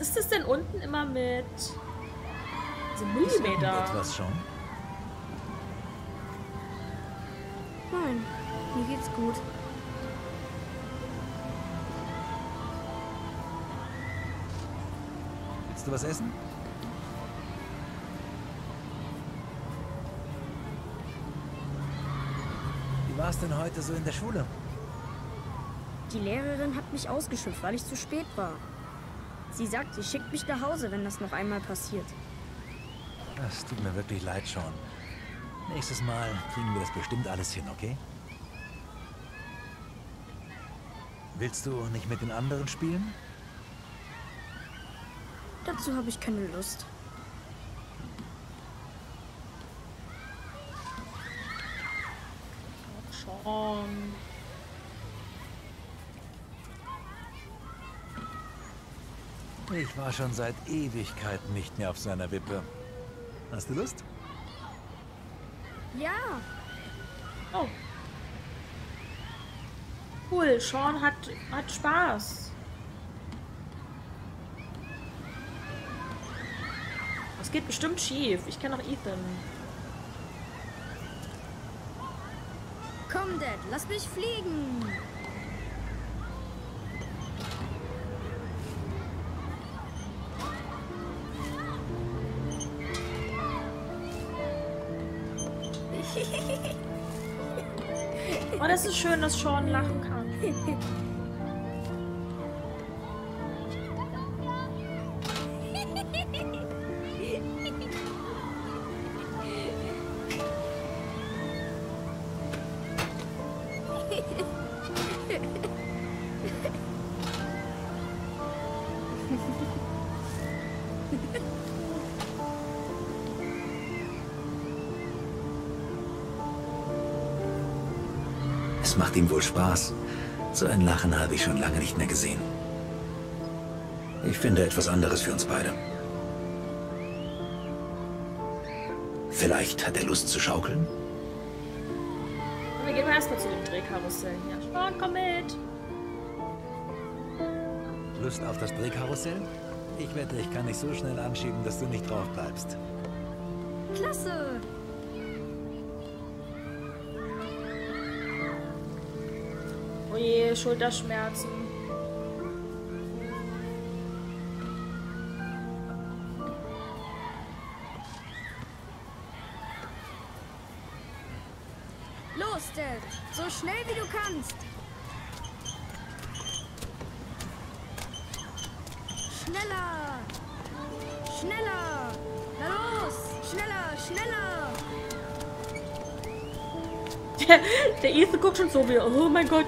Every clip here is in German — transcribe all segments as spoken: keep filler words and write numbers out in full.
Was ist das denn unten immer mit so Millimeter? Etwas schon? Nein, mir geht's gut. Willst du was essen? Wie war's denn heute so in der Schule? Die Lehrerin hat mich ausgeschimpft, weil ich zu spät war. Sie sagt, sie schickt mich nach Hause, wenn das noch einmal passiert. Das tut mir wirklich leid, Sean. Nächstes Mal kriegen wir das bestimmt alles hin, okay? Willst du nicht mit den anderen spielen? Dazu habe ich keine Lust. Sean. Ich war schon seit Ewigkeiten nicht mehr auf seiner Wippe. Hast du Lust? Ja. Oh. Cool, Sean hat, hat Spaß. Das geht bestimmt schief. Ich kenne auch Ethan. Komm, Dad, lass mich fliegen. Oh, das ist schön, dass Sean lachen kann. Es macht ihm wohl Spaß. So ein Lachen habe ich schon lange nicht mehr gesehen. Ich finde etwas anderes für uns beide. Vielleicht hat er Lust zu schaukeln? Wir gehen mal erstmal zu dem Drehkarussell hier. Spawn, komm mit! Lust auf das Drehkarussell? Ich wette, ich kann dich so schnell anschieben, dass du nicht drauf bleibst. Klasse! Schulterschmerzen. Los, Dad! So schnell wie du kannst! Schneller! Schneller! Na los! Schneller! Schneller! Der Ethan guckt schon so wie, oh mein Gott!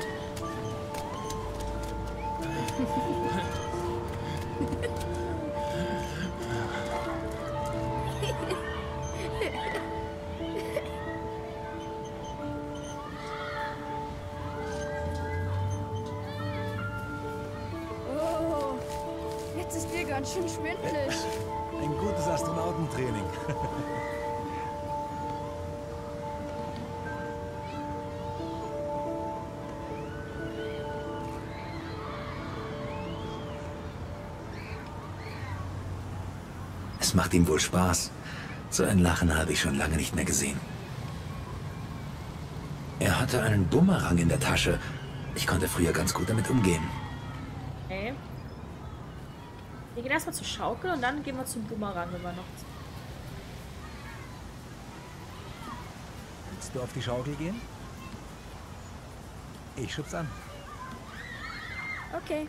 Ganz schön schwindelig. Ein gutes Astronautentraining. Es macht ihm wohl Spaß. So ein Lachen habe ich schon lange nicht mehr gesehen. Er hatte einen Bumerang in der Tasche. Ich konnte früher ganz gut damit umgehen. Okay. Wir gehen erstmal zur Schaukel und dann gehen wir zum Boomerang, wenn wir noch. Willst du auf die Schaukel gehen? Ich schub's an. Okay.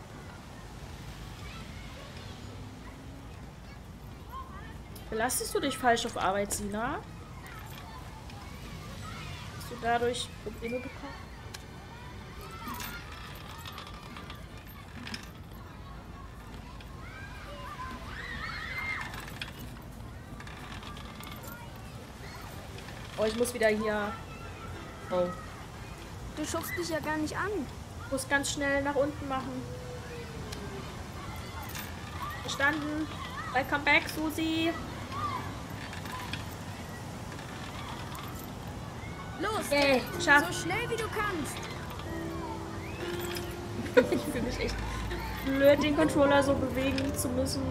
Belastest du dich falsch auf Arbeit, Sina? Hast du dadurch Probleme bekommen? Oh, ich muss wieder hier. Oh. Du schubst dich ja gar nicht an. Ich muss ganz schnell nach unten machen. Verstanden. Welcome back, Susi. Los! Okay, schaff. So schnell wie du kannst. Ich fühle mich echt. blöd, den Controller so bewegen zu müssen.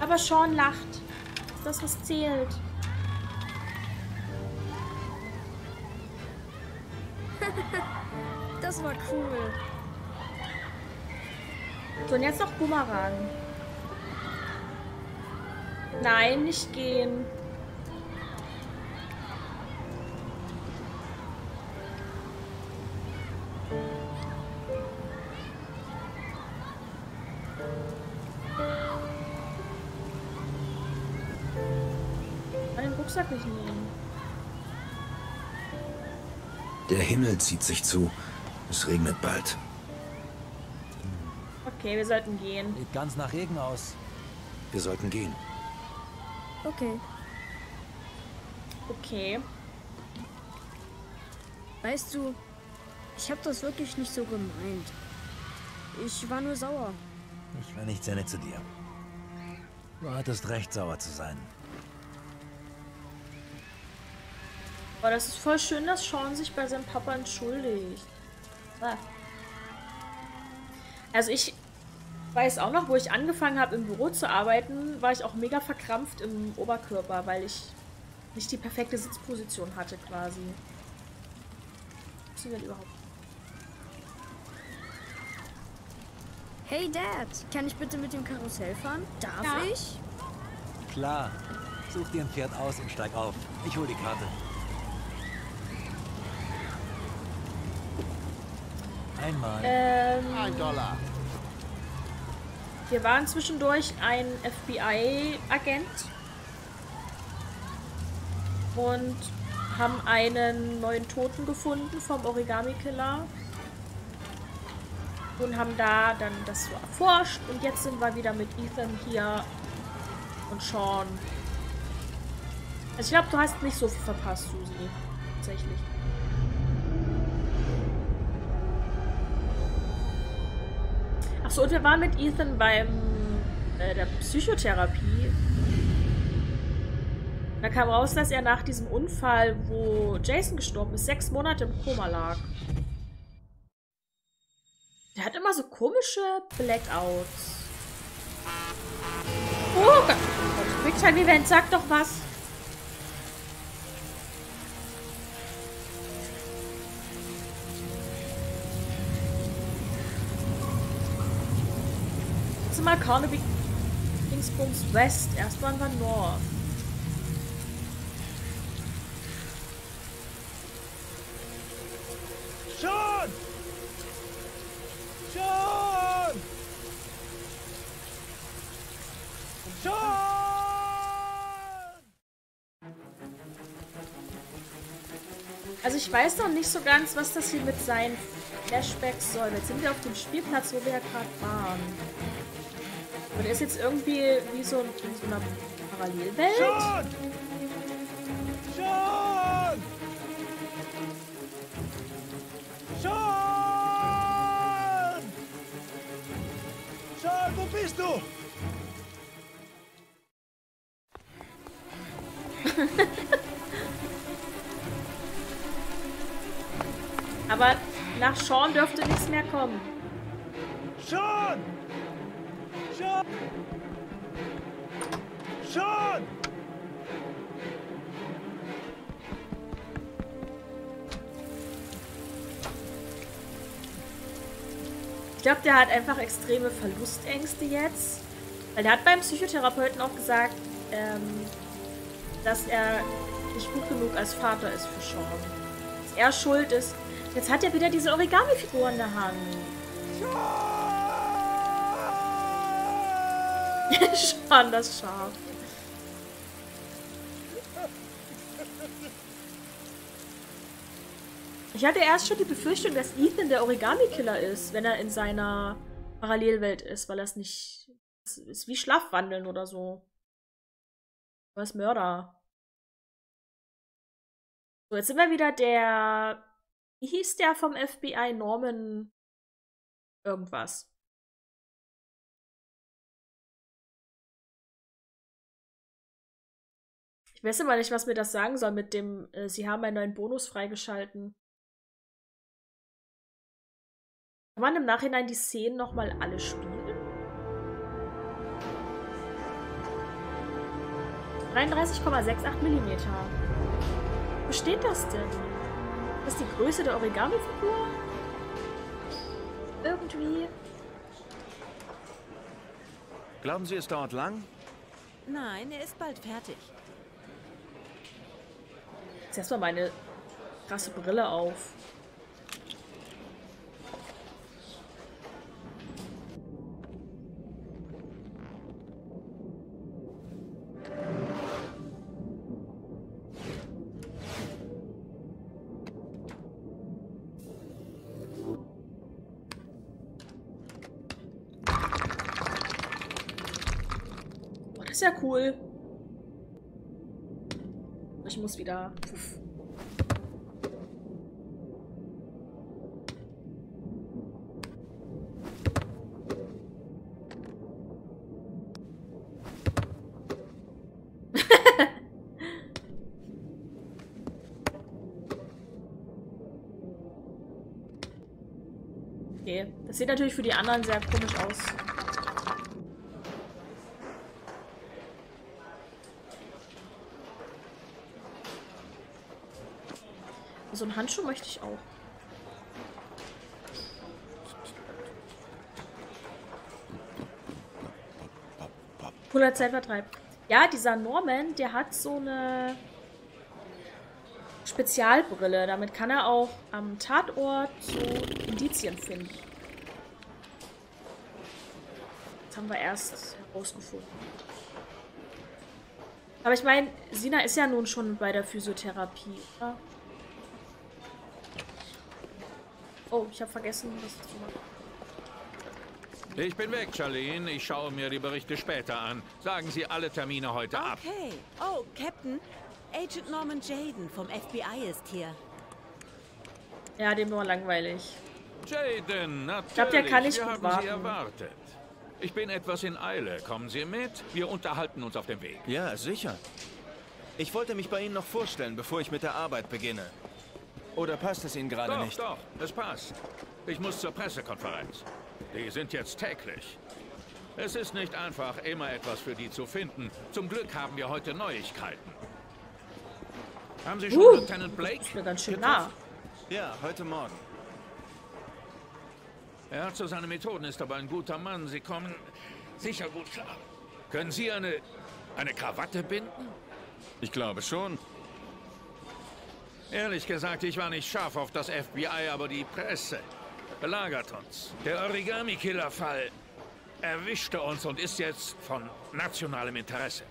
Aber Sean lacht. Das ist das, was zählt. Das war cool. So, und jetzt noch Boomerang. Nein, nicht gehen. Den Rucksack nicht nehmen. Der Himmel zieht sich zu. Es regnet bald. Okay, wir sollten gehen. Sieht ganz nach Regen aus. Wir sollten gehen. Okay. Okay. Weißt du, ich habe das wirklich nicht so gemeint. Ich war nur sauer. Ich war nicht sehr nett zu dir. Du hattest recht, sauer zu sein. Aber das ist voll schön, dass Sean sich bei seinem Papa entschuldigt. Ah. Also ich weiß auch noch, wo ich angefangen habe, im Büro zu arbeiten, war ich auch mega verkrampft im Oberkörper, weil ich nicht die perfekte Sitzposition hatte quasi. Was ist denn überhaupt? Hey Dad, kann ich bitte mit dem Karussell fahren? Darf ja. ich? Klar. Such dir ein Pferd aus und steig auf. Ich hole die Karte. Einmal. Ähm, ein Dollar. Wir waren zwischendurch ein F B I-Agent und haben einen neuen Toten gefunden vom Origami Killer und haben da dann das so erforscht und jetzt sind wir wieder mit Ethan hier und Sean. Also ich glaube, du hast nicht so viel verpasst, Susi. Tatsächlich. So, und wir waren mit Ethan beim äh, der Psychotherapie. Da kam raus, dass er nach diesem Unfall, wo Jason gestorben ist, sechs Monate im Koma lag. Der hat immer so komische Blackouts. Oh Gott! Big Time Event, sag doch was! Mal Carnaby Dingsbums West, erst waren wir North. Sean! Sean! Sean! Also ich weiß noch nicht so ganz, was das hier mit seinen Flashbacks soll. Jetzt sind wir auf dem Spielplatz, wo wir ja gerade waren. Und er ist jetzt irgendwie wie so in so einer Parallelwelt. Sean! Sean! Sean! Sean, wo bist du? Aber nach Sean dürfte nichts mehr kommen. Sean! Sean! Sean! Ich glaube, der hat einfach extreme Verlustängste jetzt. Weil der hat beim Psychotherapeuten auch gesagt, ähm, dass er nicht gut genug als Vater ist für Sean. Dass er schuld ist. Jetzt hat er wieder diese Origami-Figur in der Hand. Sean! Schon das Schaf. Ich hatte erst schon die Befürchtung, dass Ethan der Origami-Killer ist, wenn er in seiner Parallelwelt ist, weil er es nicht... Es ist wie Schlafwandeln oder so. Er ist Mörder. So, jetzt sind wir wieder der... Wie hieß der vom F B I? Norman... Irgendwas. Ich Ich weiß aber nicht, was mir das sagen soll mit dem, äh, sie haben einen neuen Bonus freigeschalten. Kann man im Nachhinein die Szenen nochmal alle spielen? dreiunddreißig Komma acht sechs Millimeter. Wo steht das denn? Ist die Größe der Origami-Figur? Irgendwie. Glauben Sie, es dauert lang? Nein, er ist bald fertig. Jetzt erstmal meine krasse Brille auf. Ja, cool. Ich muss wieder. Puff. Okay, das sieht natürlich für die anderen sehr komisch aus. So einen Handschuh möchte ich auch. Cooler Zeitvertreib. Ja, dieser Norman, der hat so eine Spezialbrille. Damit kann er auch am Tatort so Indizien finden. Das haben wir erst herausgefunden. Aber ich meine, Sina ist ja nun schon bei der Physiotherapie, oder? Oh, ich habe vergessen, was zu machen. Ich bin weg, Charlene. Ich schaue mir die Berichte später an. Sagen Sie alle Termine heute okay. ab. Okay. Oh, Captain. Agent Norman Jayden vom F B I ist hier. Ja, dem war langweilig. Jayden, natürlich. Ich glaube, der kann nicht gut warten. Sie erwartet. Ich bin etwas in Eile. Kommen Sie mit? Wir unterhalten uns auf dem Weg. Ja, sicher. Ich wollte mich bei Ihnen noch vorstellen, bevor ich mit der Arbeit beginne. Oder passt es Ihnen gerade nicht? Doch, doch, es passt. Ich muss zur Pressekonferenz. Die sind jetzt täglich. Es ist nicht einfach, immer etwas für die zu finden. Zum Glück haben wir heute Neuigkeiten. Haben Sie schon uh, Lieutenant Blake? Ich bin ganz schön nah. Ja, heute Morgen. Er hat so seine Methoden, ist aber ein guter Mann. Sie kommen sicher gut klar. Können Sie eine, eine Krawatte binden? Ich glaube schon. Ehrlich gesagt, ich war nicht scharf auf das F B I, aber die Presse belagert uns. Der Origami-Killer-Fall erwischte uns und ist jetzt von nationalem Interesse.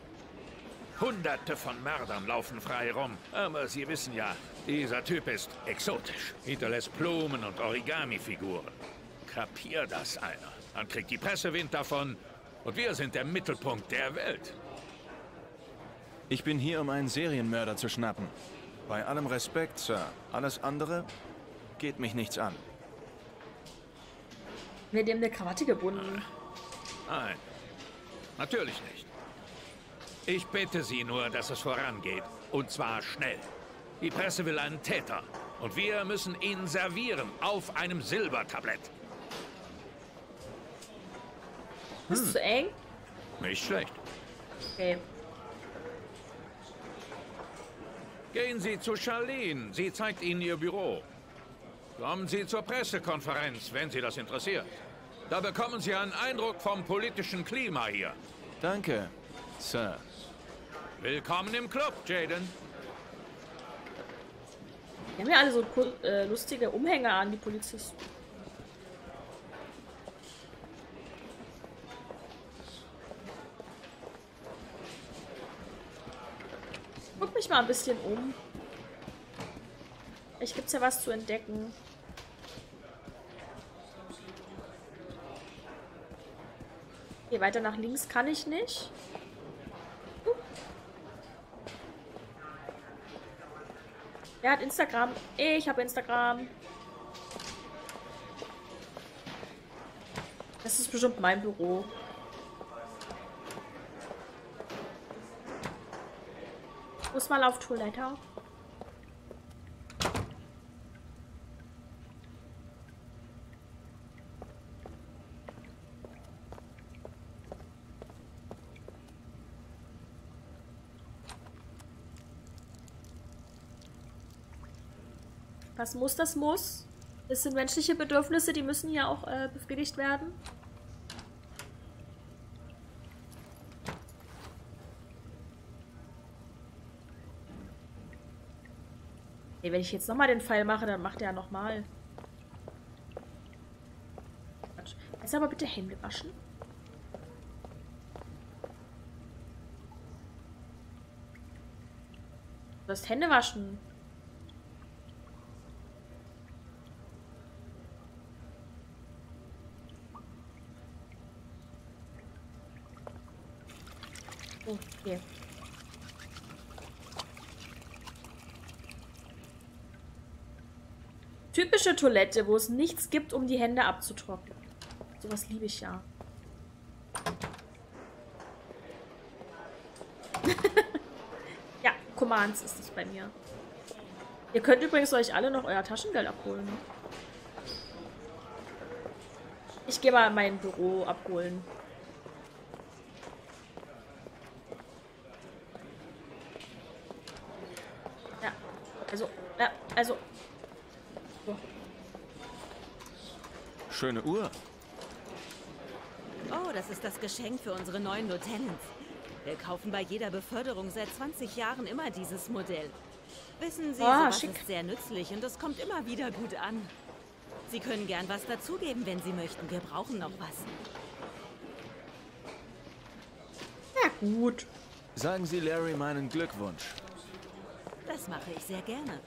Hunderte von Mördern laufen frei rum. Aber Sie wissen ja, dieser Typ ist exotisch. Hinterlässt Blumen und Origami-Figuren. Kapier das einer. Dann kriegt die Presse Wind davon und wir sind der Mittelpunkt der Welt. Ich bin hier, um einen Serienmörder zu schnappen. Bei allem Respekt, Sir. Alles andere geht mich nichts an. Wir haben eine Krawatte gebunden. Nein, natürlich nicht. Ich bitte Sie nur, dass es vorangeht. Und zwar schnell. Die Presse will einen Täter. Und wir müssen ihn servieren auf einem Silbertablett. Hm. Ist zu eng? Nicht schlecht. Okay. Gehen Sie zu Charlene. Sie zeigt Ihnen ihr Büro. Kommen Sie zur Pressekonferenz, wenn Sie das interessiert. Da bekommen Sie einen Eindruck vom politischen Klima hier. Danke, Sir. Willkommen im Club, Jayden. Die haben ja alle so äh, lustige Umhänge an, die Polizisten. Guck mich mal ein bisschen um. Vielleicht gibt es ja was zu entdecken. Okay, weiter nach links kann ich nicht. Uh. Er hat Instagram. Ich habe Instagram. Das ist bestimmt mein Büro. Ich muss mal auf Toilette. Was muss, das muss. Es sind menschliche Bedürfnisse, die müssen ja auch äh, befriedigt werden. Nee, wenn ich jetzt nochmal den Pfeil mache, dann macht er nochmal. Quatsch. Kannst du aber bitte Hände waschen? Du sollst Hände waschen. Oh, hier. Typische Toilette, wo es nichts gibt, um die Hände abzutrocknen. Sowas liebe ich ja. Ja, Commands ist es bei mir. Ihr könnt übrigens euch alle noch euer Taschengeld abholen. Ich gehe mal mein Büro abholen. Ja, also, ja, also... So. Schöne Uhr. Oh, das ist das Geschenk für unsere neuen Lieutenants. Wir kaufen bei jeder Beförderung seit zwanzig Jahren immer dieses Modell. Wissen Sie, oh, sowas ist sehr nützlich und es kommt immer wieder gut an. Sie können gern was dazugeben, wenn Sie möchten. Wir brauchen noch was. Na gut. Sagen Sie Larry meinen Glückwunsch. Das mache ich sehr gerne.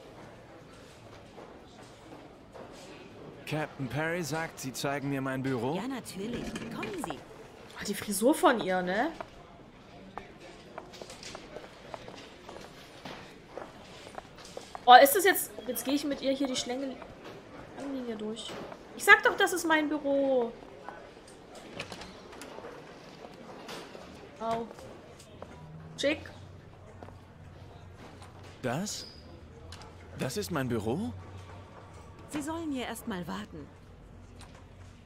Captain Perry sagt, Sie zeigen mir mein Büro. Ja, natürlich. Kommen Sie. Oh, die Frisur von ihr, ne? Oh, ist das jetzt... Jetzt gehe ich mit ihr hier die Schlängelanlinie durch. Ich sag doch, das ist mein Büro. Wow. Schick. Das? Das ist mein Büro? Sie sollen hier erstmal warten.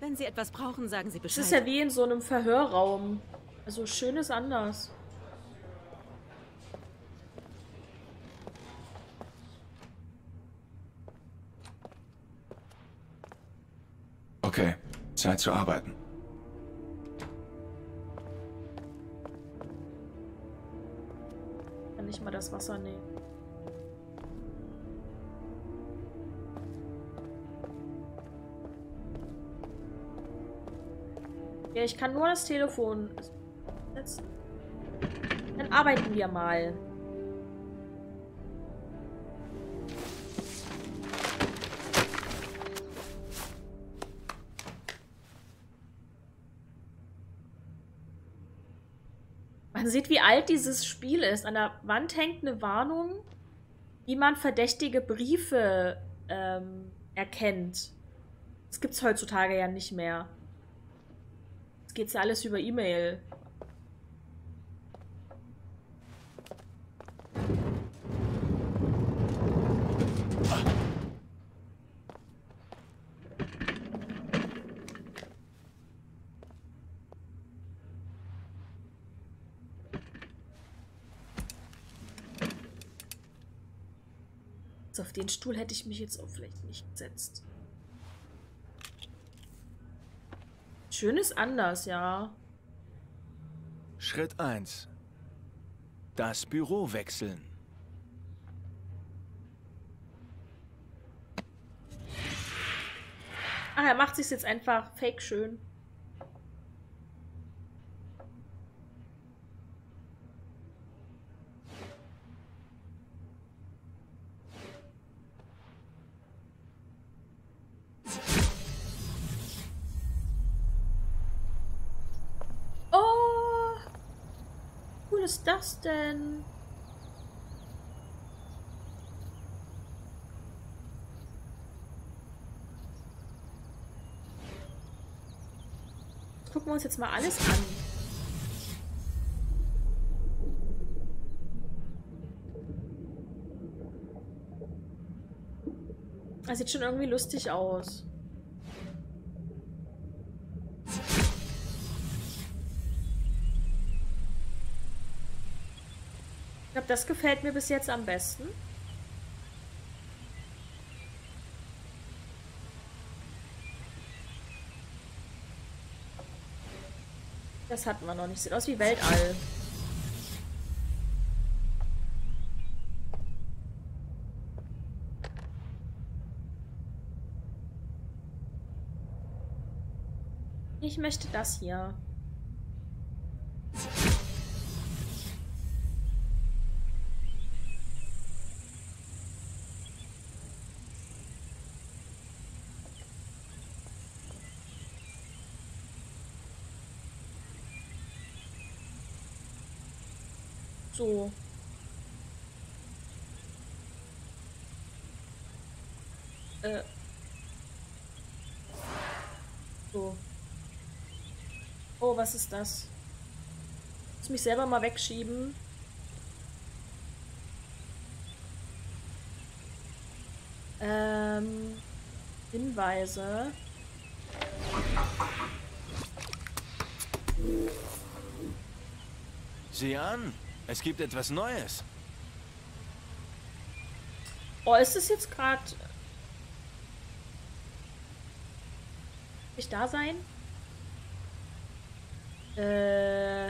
Wenn Sie etwas brauchen, sagen Sie Bescheid. Das ist ja wie in so einem Verhörraum. Also schön ist anders. Okay, Zeit zu arbeiten. Ich kann nicht mal das Wasser nehmen. Ich kann nur das Telefon setzen. Dann arbeiten wir mal. Man sieht, wie alt dieses Spiel ist. An der Wand hängt eine Warnung, wie man verdächtige Briefe ähm, erkennt. Das gibt es heutzutage ja nicht mehr. Geht's ja alles über E-Mail. Also auf den Stuhl hätte ich mich jetzt auch vielleicht nicht gesetzt. Schön ist anders, ja. Schritt eins. Das Büro wechseln. Ach, er macht sich's jetzt einfach fake schön. Was ist das denn? Gucken wir uns jetzt mal alles an. Das sieht schon irgendwie lustig aus. Ich glaube, das gefällt mir bis jetzt am besten. Das hatten wir noch nicht. Sieht aus wie Weltall. Ich möchte das hier. So. Äh. So. Oh, was ist das? Ich muss mich selber mal wegschieben. Ähm. Hinweise. Sieh an! Es gibt etwas Neues. Oh, ist es jetzt gerade... Nicht da sein? Äh...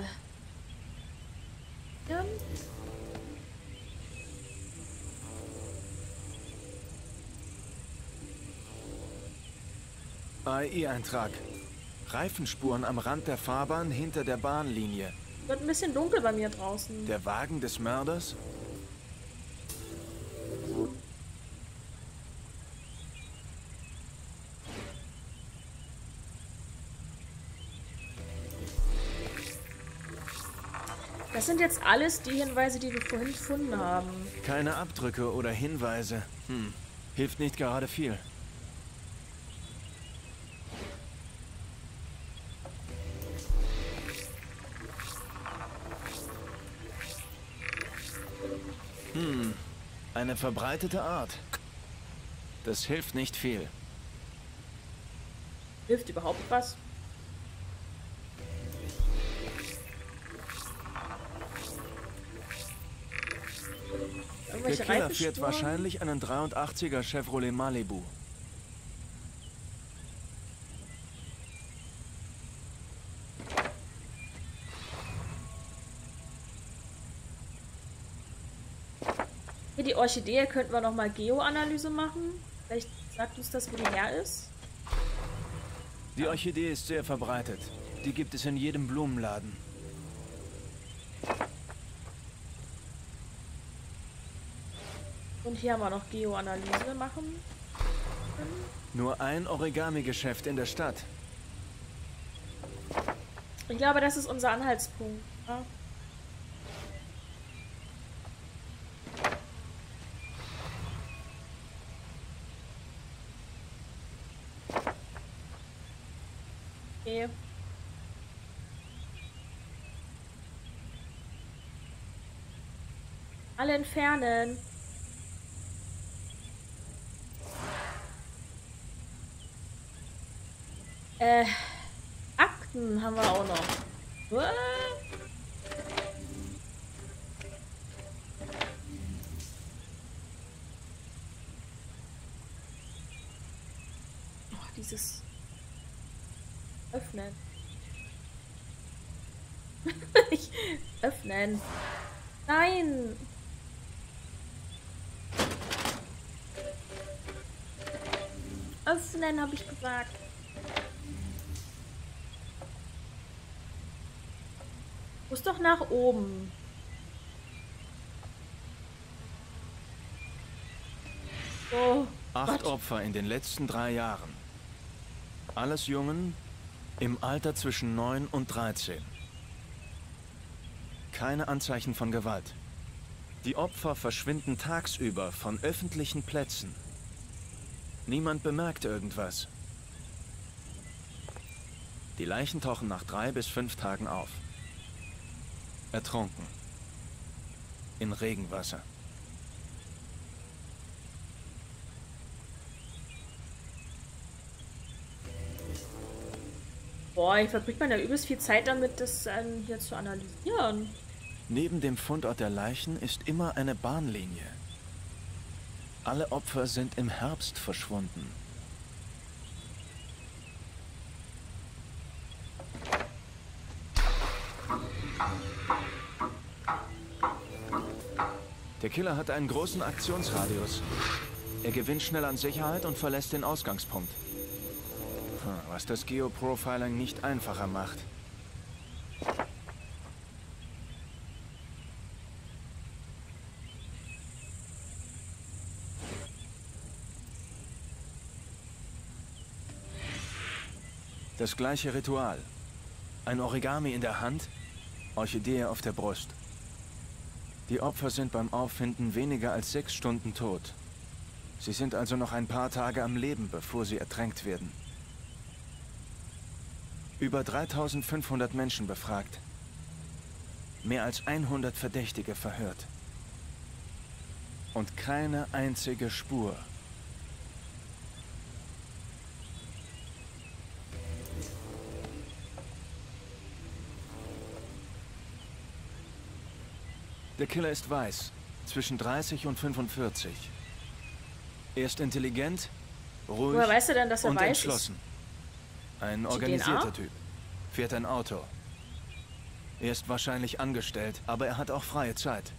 Ja. A I-Eintrag. Reifenspuren am Rand der Fahrbahn hinter der Bahnlinie. Wird ein bisschen dunkel bei mir draußen. Der Wagen des Mörders? Das sind jetzt alles die Hinweise, die wir vorhin gefunden haben. Keine Abdrücke oder Hinweise. Hm. Hilft nicht gerade viel. Hm, eine verbreitete Art. Das hilft nicht viel. Hilft überhaupt was? Der Killer fährt wahrscheinlich einen dreiundachtziger Chevrolet Malibu. Die Orchidee könnten wir nochmal Geoanalyse machen. Vielleicht sagt uns das, wo die her ist. Die Orchidee ist sehr verbreitet. Die gibt es in jedem Blumenladen. Und hier haben wir noch Geoanalyse machen. Nur ein Origami-Geschäft in der Stadt. Ich glaube, das ist unser Anhaltspunkt. Ja? Alle entfernen. Äh, Akten haben wir auch noch. What? Oh, dieses... Öffnen. Ich öffnen. Nein. Öffnen, habe ich gesagt. Muss doch nach oben. Oh, Acht Gott. Opfer in den letzten drei Jahren. Alles Jungen. Im Alter zwischen neun und dreizehn. Keine Anzeichen von Gewalt. Die Opfer verschwinden tagsüber von öffentlichen Plätzen. Niemand bemerkt irgendwas. Die Leichen tauchen nach drei bis fünf Tagen auf. Ertrunken. In Regenwasser. Boah, hier verbringt man ja übelst viel Zeit damit, das ähm, hier zu analysieren. Neben dem Fundort der Leichen ist immer eine Bahnlinie. Alle Opfer sind im Herbst verschwunden. Der Killer hat einen großen Aktionsradius. Er gewinnt schnell an Sicherheit und verlässt den Ausgangspunkt. Hm, was das Geoprofiling nicht einfacher macht. Das gleiche Ritual. Ein Origami in der Hand, Orchidee auf der Brust. Die Opfer sind beim Auffinden weniger als sechs Stunden tot. Sie sind also noch ein paar Tage am Leben, bevor sie ertränkt werden. Über dreitausendfünfhundert Menschen befragt. Mehr als hundert Verdächtige verhört. Und keine einzige Spur. Der Killer ist weiß, zwischen dreißig und fünfundvierzig. Er ist intelligent, ruhig Woher weißt du denn, dass er und weiß entschlossen. Ist? Ein organisierter Typ. Fährt ein Auto. Er ist wahrscheinlich angestellt, aber er hat auch freie Zeit.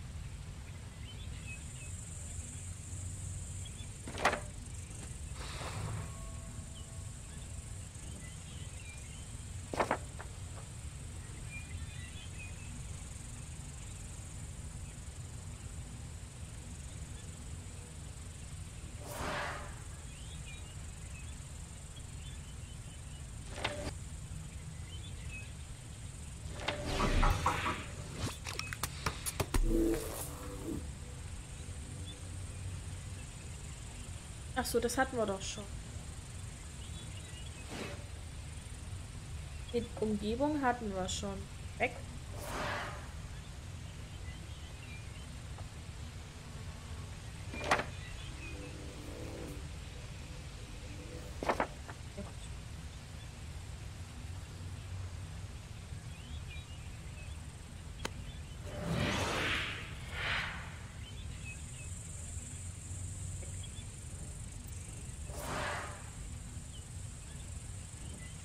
Ach so, das hatten wir doch schon. Die Umgebung hatten wir schon. Weg.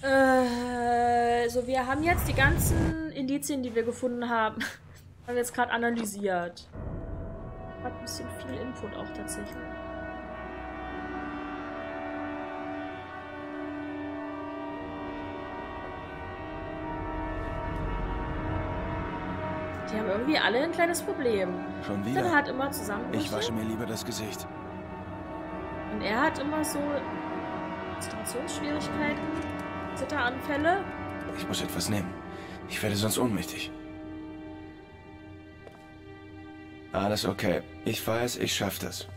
Also wir haben jetzt die ganzen Indizien, die wir gefunden haben, haben wir jetzt gerade analysiert. Hat ein bisschen viel Input auch tatsächlich. Die haben irgendwie alle ein kleines Problem. Schon wieder? Dann hat immer zusammen. Ich wasche mir lieber das Gesicht. Und er hat immer so Konzentrationsschwierigkeiten, Zitteranfälle. Ich muss etwas nehmen. Ich werde sonst ohnmächtig. Alles okay. Ich weiß, ich schaff das.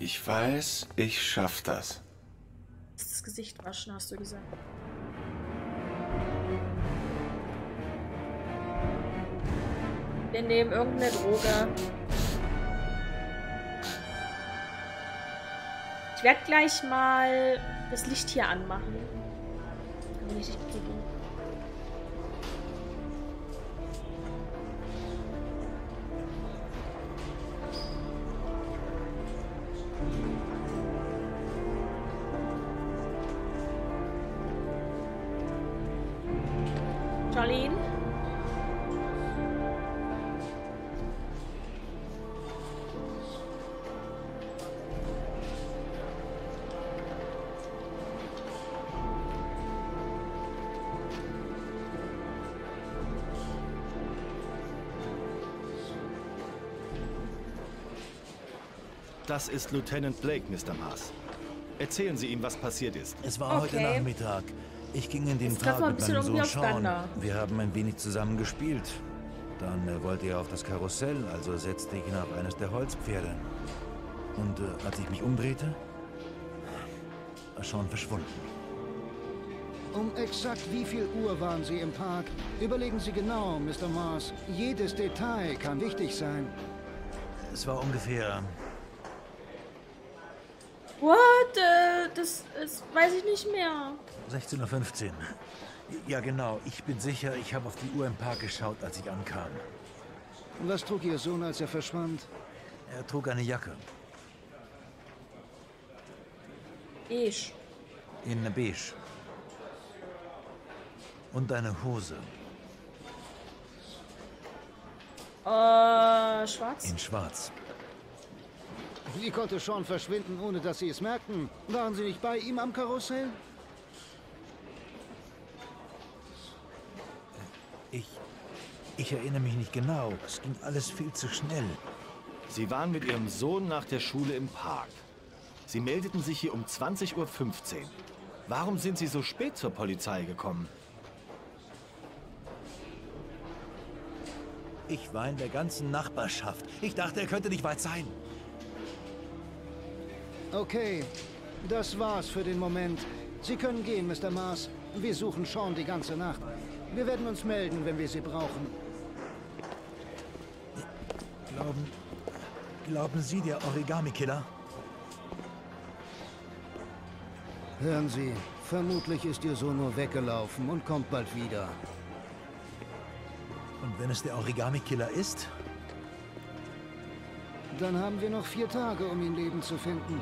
Ich weiß, ich schaff das. Das Gesicht waschen, hast du gesagt. Wir nehmen irgendeine Droge. Ich werde gleich mal das Licht hier anmachen. Dann will ich dich kriegen. Das ist Lieutenant Blake, Mister Mars. Erzählen Sie ihm, was passiert ist. Es war okay. Heute Nachmittag. Ich ging in den Park mit meinem Sohn schauen. Wir haben ein wenig zusammen gespielt. Dann äh, wollte er auf das Karussell, also setzte ich ihn auf eines der Holzpferde. Und äh, als ich mich umdrehte, war schon verschwunden. Um exakt wie viel Uhr waren Sie im Park? Überlegen Sie genau, Mister Mars. Jedes Detail kann wichtig sein. Es war ungefähr... What? Das, das weiß ich nicht mehr. sechzehn Uhr fünfzehn. Ja, genau. Ich bin sicher, ich habe auf die Uhr im Park geschaut, als ich ankam. Und was trug Ihr Sohn, als er verschwand? Er trug eine Jacke. Beige. In beige. Und eine Hose. Äh, schwarz? In schwarz. Wie konnte Sean verschwinden, ohne dass Sie es merkten? Waren Sie nicht bei ihm am Karussell? Ich... Ich erinnere mich nicht genau. Es ging alles viel zu schnell. Sie waren mit Ihrem Sohn nach der Schule im Park. Sie meldeten sich hier um zwanzig Uhr fünfzehn. Warum sind Sie so spät zur Polizei gekommen? Ich war in der ganzen Nachbarschaft. Ich dachte, er könnte nicht weit sein. Okay, das war's für den Moment. Sie können gehen, Mister Mars. Wir suchen Sean die ganze Nacht. Wir werden uns melden, wenn wir Sie brauchen. Glauben, glauben Sie, der Origami Killer? Hören Sie, vermutlich ist Ihr Sohn nur weggelaufen und kommt bald wieder. Und wenn es der Origami Killer ist? Dann haben wir noch vier Tage, um ihn lebend zu finden.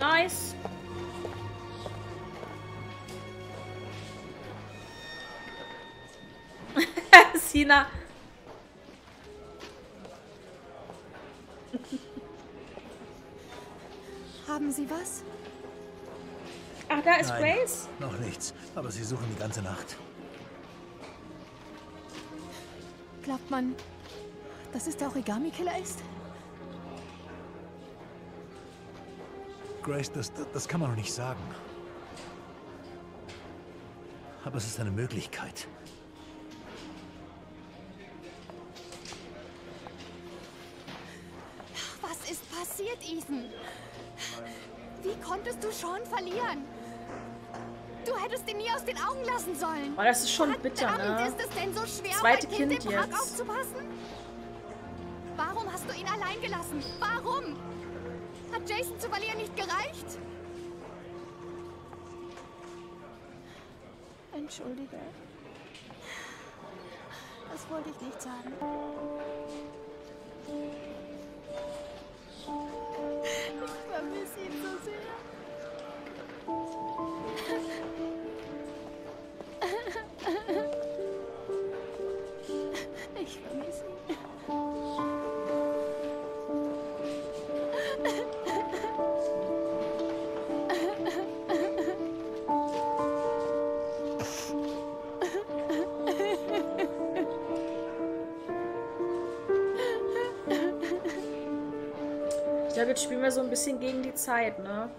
Nice. Sina. Haben Sie was? Ach, da ist Nein, Grace? Noch nichts, aber sie suchen die ganze Nacht. Glaubt man, dass es der Origami-Killer ist? Grace, das, das, das kann man doch nicht sagen. Aber es ist eine Möglichkeit. Was ist passiert, Ethan? Wie konntest du Sean verlieren? Du hättest ihn nie aus den Augen lassen sollen. Oh, das ist schon bitter, ne? Ist es denn so schwer, Zweite mein Kind, kind im Park jetzt. aufzupassen? Warum hast du ihn allein gelassen? Warum? Hat Jason zu verlieren nicht gereicht? Entschuldige. Das wollte ich nicht sagen. Ich vermisse ihn so sehr. Ich vermisse ihn. Ich glaube, jetzt spielen wir so ein bisschen gegen die Zeit, ne?